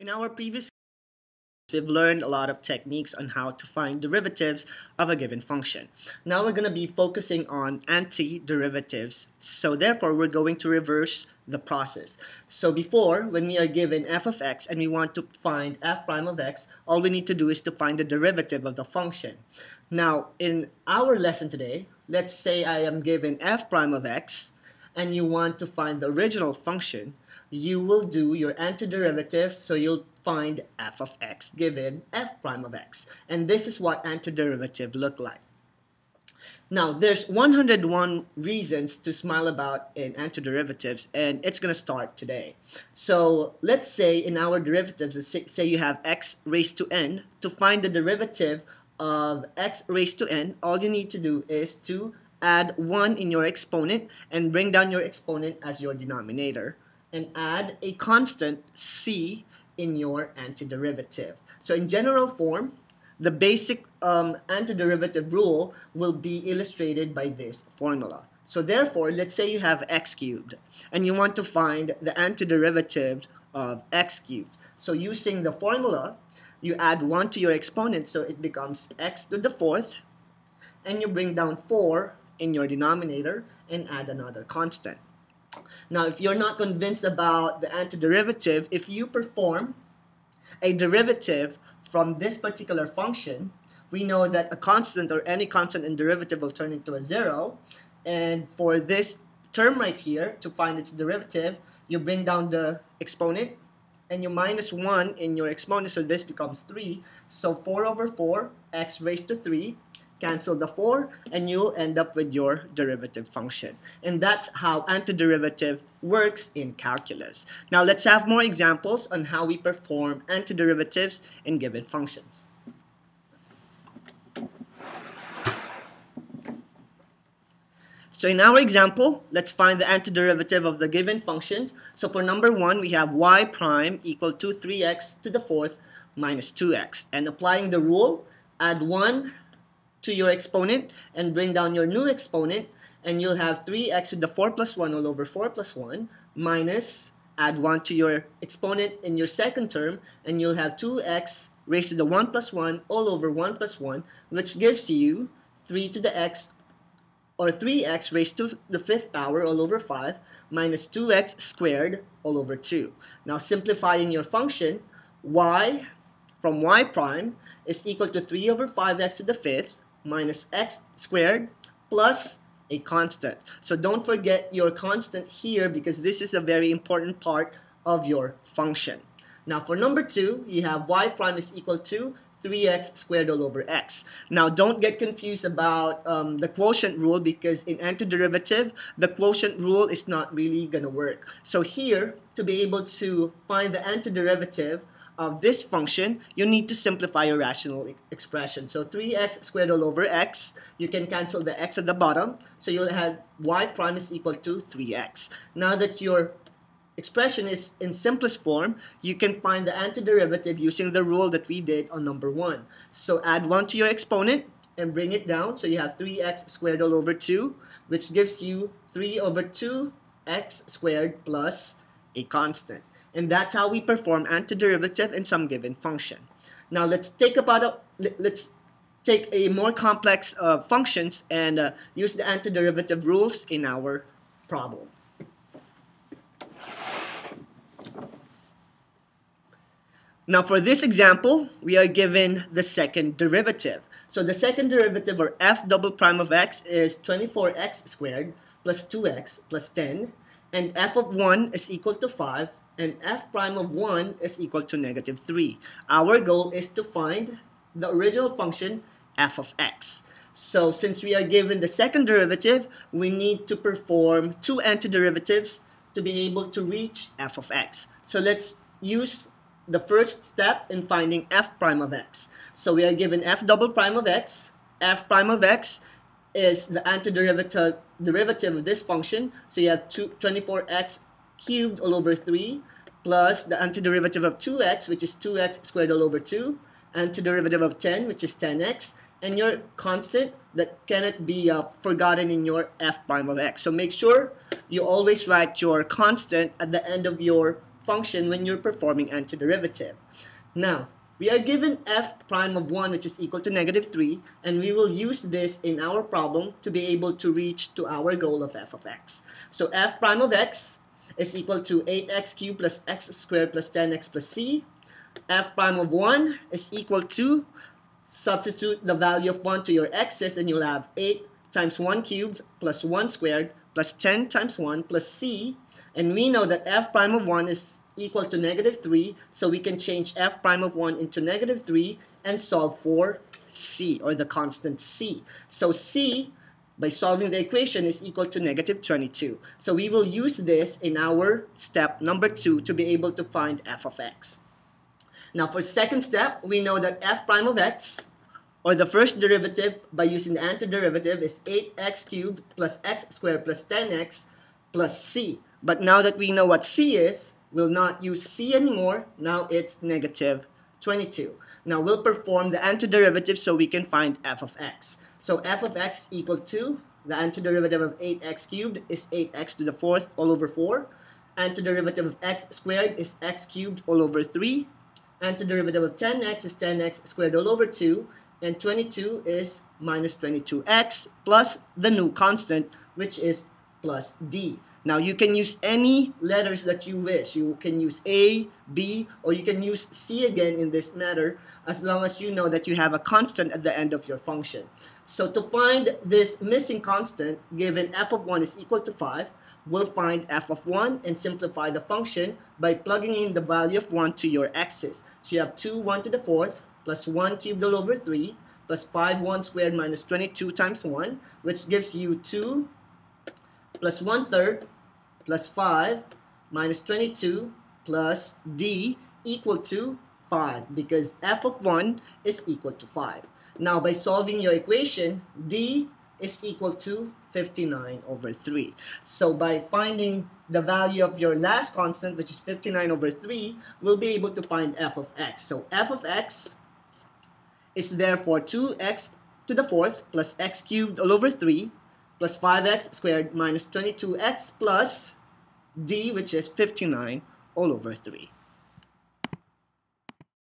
In our previous we've learned a lot of techniques on how to find derivatives of a given function. Now we're going to be focusing on antiderivatives, so therefore we're going to reverse the process. So before, when we are given f of x and we want to find f prime of x, all we need to do is to find the derivative of the function. Now in our lesson today, let's say I am given f prime of x and you want to find the original function, you will do your antiderivative, so you'll find f of x given f prime of x. And this is what antiderivative look like. Now, there's 101 reasons to smile about in antiderivatives, and it's going to start today. So let's say in our derivatives, let's say you have x raised to n. To find the derivative of x raised to n, all you need to do is to add 1 in your exponent and bring down your exponent as your denominator, and add a constant c in your antiderivative. So in general form, the basic antiderivative rule will be illustrated by this formula. So therefore, let's say you have x cubed and you want to find the antiderivative of x cubed. So using the formula, you add 1 to your exponent, so it becomes x to the fourth, and you bring down 4 in your denominator and add another constant. Now, if you're not convinced about the antiderivative, if you perform a derivative from this particular function, we know that a constant or any constant in derivative will turn into a 0. And for this term right here, to find its derivative, you bring down the exponent and you minus 1 in your exponent, so this becomes 3. So 4 over 4, x raised to 3. Cancel the 4, and you'll end up with your derivative function. And that's how antiderivative works in calculus. Now let's have more examples on how we perform antiderivatives in given functions. So in our example, let's find the antiderivative of the given functions. So for number 1, we have y prime equal to 3x to the fourth minus 2x. And applying the rule, add 1 to your exponent and bring down your new exponent, and you'll have 3x to the 4 plus 1 all over 4 plus 1 minus, add 1 to your exponent in your second term, and you'll have 2x raised to the 1 plus 1 all over 1 plus 1, which gives you 3 to the x, or 3x raised to the 5th power all over 5 minus 2x squared all over 2. Now simplifying your function, y from y prime is equal to 3 over 5x to the 5th minus x squared plus a constant. So don't forget your constant here, because this is a very important part of your function. Now for number 2, you have y prime is equal to 3x squared all over x. Now don't get confused about the quotient rule, because in antiderivative, the quotient rule is not really going to work. So here, to be able to find the antiderivative of this function, you need to simplify your rational expression. So 3x squared all over x, you can cancel the x at the bottom, so you'll have y prime is equal to 3x. Now that your expression is in simplest form, you can find the antiderivative using the rule that we did on number 1. So add 1 to your exponent and bring it down, so you have 3x squared all over 2, which gives you 3 over 2x squared plus a constant. And that's how we perform antiderivative in some given function. Now let's take a more complex functions and use the antiderivative rules in our problem. Now for this example, we are given the second derivative. So the second derivative, or f double prime of x, is 24x squared plus 2x plus 10, and f of 1 is equal to 5. And f prime of 1 is equal to negative 3. Our goal is to find the original function f of x. So since we are given the second derivative, we need to perform 2 antiderivatives to be able to reach f of x. So let's use the first step in finding f prime of x. So we are given f double prime of x. F prime of x is the antiderivative of this function. So you have 24x cubed all over 3 plus the antiderivative of 2x, which is 2x squared all over 2, antiderivative of 10, which is 10x, and your constant that cannot be forgotten in your f prime of x. So make sure you always write your constant at the end of your function when you're performing antiderivative. Now, we are given f prime of 1, which is equal to -3, and we will use this in our problem to be able to reach to our goal of f of x. So f prime of x is equal to 8x cubed plus x squared plus 10x plus c. f prime of 1 is equal to, substitute the value of 1 to your x's, and you'll have 8 times 1 cubed plus 1 squared plus 10 times 1 plus c. And we know that f prime of 1 is equal to -3, so we can change f prime of 1 into -3 and solve for c, or the constant c. So c, by solving the equation, is equal to -22. So we will use this in our step number 2 to be able to find f of x. Now for second step, we know that f prime of x, or the first derivative by using the antiderivative, is 8x cubed plus x squared plus 10x plus c. But now that we know what c is, we'll not use c anymore. Now it's -22. Now we'll perform the antiderivative so we can find f of x. So f of x equal to, the antiderivative of 8x cubed is 8x to the 4th all over 4. Antiderivative of x squared is x cubed all over 3. Antiderivative of 10x is 10x squared all over 2. And 22 is -22x plus the new constant, which is plus d. Now you can use any letters that you wish. You can use a, b, or you can use c again in this matter, as long as you know that you have a constant at the end of your function. So to find this missing constant, given f of 1 is equal to 5, we'll find f of 1 and simplify the function by plugging in the value of 1 to your x's. So you have 2 1 to the 4th plus 1 cubed all over 3 plus 5 1 squared minus 22 times 1, which gives you 2 plus 1/3 plus 5 minus 22 plus d equal to 5, because f of 1 is equal to 5. Now by solving your equation, d is equal to 59 over 3. So by finding the value of your last constant, which is 59 over 3, we'll be able to find f of x. So f of x is therefore 2x to the 4th plus x cubed all over 3 plus 5x squared minus 22x plus d, which is 59 all over 3.